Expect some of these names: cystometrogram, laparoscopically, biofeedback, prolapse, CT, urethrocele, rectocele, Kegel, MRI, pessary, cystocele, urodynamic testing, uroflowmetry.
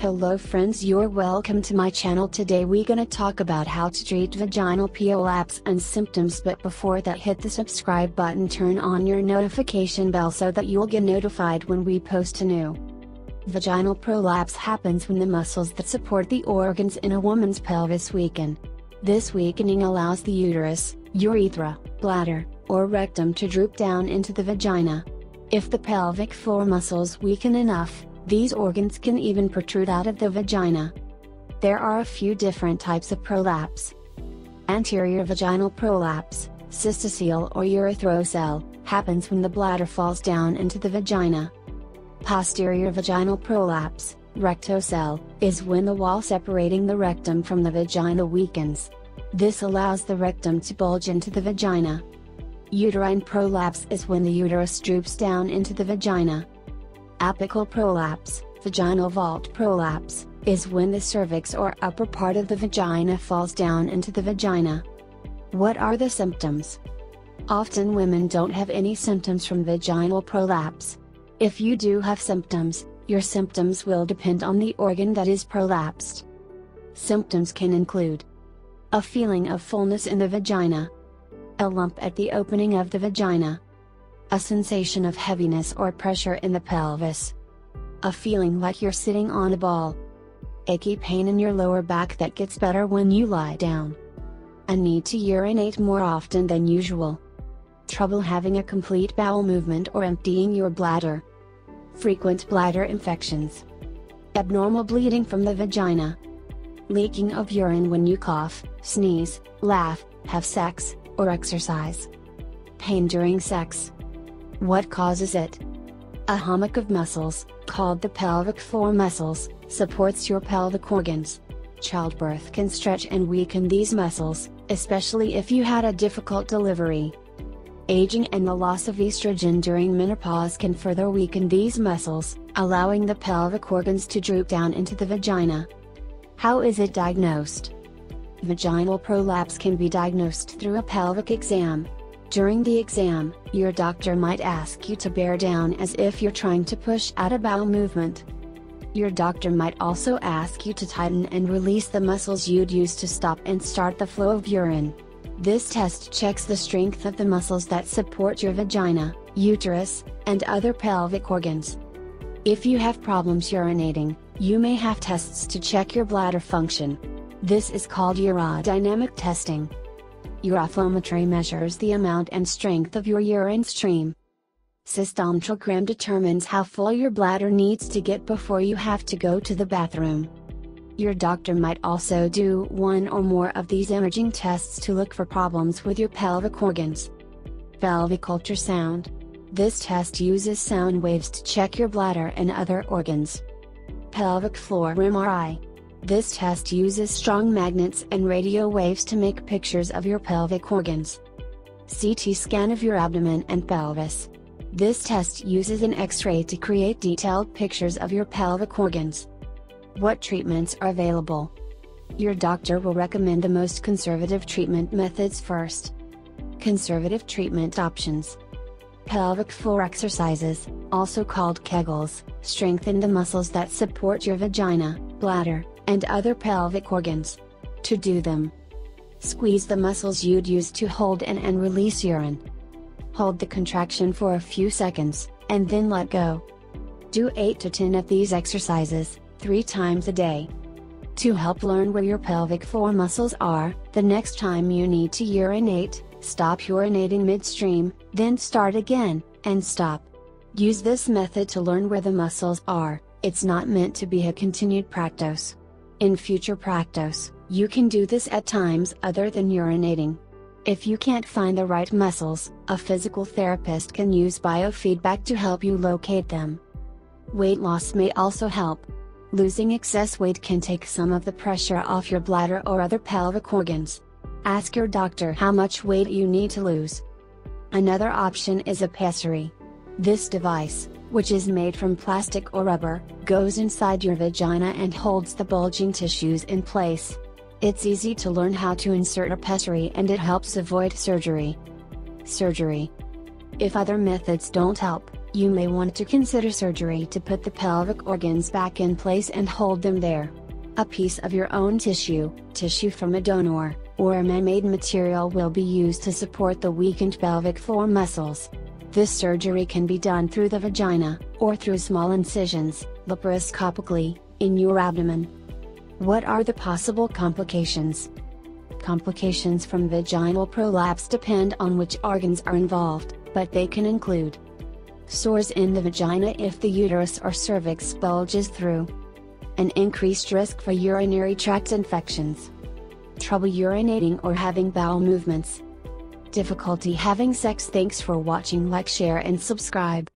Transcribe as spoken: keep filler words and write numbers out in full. Hello friends, you're welcome to my channel. Today we're gonna talk about how to treat vaginal prolapse and symptoms, but before that hit the subscribe button, turn on your notification bell so that you'll get notified when we post a new. Vaginal prolapse happens when the muscles that support the organs in a woman's pelvis weaken. This weakening allows the uterus, urethra, bladder, or rectum to droop down into the vagina. If the pelvic floor muscles weaken enough, these organs can even protrude out of the vagina. There are a few different types of prolapse. Anterior vaginal prolapse, cystocele or urethrocele, happens when the bladder falls down into the vagina. Posterior vaginal prolapse, rectocele, is when the wall separating the rectum from the vagina weakens. This allows the rectum to bulge into the vagina. Uterine prolapse is when the uterus droops down into the vagina. Apical prolapse, vaginal vault prolapse, is when the cervix or upper part of the vagina falls down into the vagina. What are the symptoms? Often women don't have any symptoms from vaginal prolapse. If you do have symptoms, your symptoms will depend on the organ that is prolapsed. Symptoms can include a feeling of fullness in the vagina, a lump at the opening of the vagina, a sensation of heaviness or pressure in the pelvis, a feeling like you're sitting on a ball, achy pain in your lower back that gets better when you lie down, a need to urinate more often than usual, trouble having a complete bowel movement or emptying your bladder, frequent bladder infections, abnormal bleeding from the vagina, leaking of urine when you cough, sneeze, laugh, have sex, or exercise, pain during sex. What causes it? A hammock of muscles, called the pelvic floor muscles, supports your pelvic organs. Childbirth can stretch and weaken these muscles, especially if you had a difficult delivery. Aging and the loss of estrogen during menopause can further weaken these muscles, allowing the pelvic organs to droop down into the vagina. How is it diagnosed? Vaginal prolapse can be diagnosed through a pelvic exam. During the exam, your doctor might ask you to bear down as if you're trying to push out a bowel movement. Your doctor might also ask you to tighten and release the muscles you'd use to stop and start the flow of urine. This test checks the strength of the muscles that support your vagina, uterus, and other pelvic organs. If you have problems urinating, you may have tests to check your bladder function. This is called urodynamic testing. Uroflowmetry measures the amount and strength of your urine stream. Cystometrogram determines how full your bladder needs to get before you have to go to the bathroom. Your doctor might also do one or more of these imaging tests to look for problems with your pelvic organs. Pelvic ultrasound. This test uses sound waves to check your bladder and other organs. Pelvic floor M R I. This test uses strong magnets and radio waves to make pictures of your pelvic organs. C T scan of your abdomen and pelvis. This test uses an X-ray to create detailed pictures of your pelvic organs. What treatments are available? Your doctor will recommend the most conservative treatment methods first. Conservative treatment options. Pelvic floor exercises, also called Kegels, strengthen the muscles that support your vagina, bladder, and other pelvic organs. To do them, squeeze the muscles you'd use to hold in and release urine. Hold the contraction for a few seconds, and then let go. Do eight to ten of these exercises, three times a day. To help learn where your pelvic floor muscles are, the next time you need to urinate, stop urinating midstream, then start again, and stop. Use this method to learn where the muscles are. It's not meant to be a continued practice. In future practice, you can do this at times other than urinating. If you can't find the right muscles, a physical therapist can use biofeedback to help you locate them. Weight loss may also help. Losing excess weight can take some of the pressure off your bladder or other pelvic organs. Ask your doctor how much weight you need to lose. Another option is a pessary. This device, which is made from plastic or rubber, goes inside your vagina and holds the bulging tissues in place. It's easy to learn how to insert a pessary and it helps avoid surgery. Surgery. If other methods don't help, you may want to consider surgery to put the pelvic organs back in place and hold them there. A piece of your own tissue, tissue from a donor, or a man-made material will be used to support the weakened pelvic floor muscles. This surgery can be done through the vagina, or through small incisions, laparoscopically, in your abdomen. What are the possible complications? Complications from vaginal prolapse depend on which organs are involved, but they can include sores in the vagina if the uterus or cervix bulges through, an increased risk for urinary tract infections, trouble urinating or having bowel movements, difficulty having sex. Thanks for watching. Like, share and subscribe.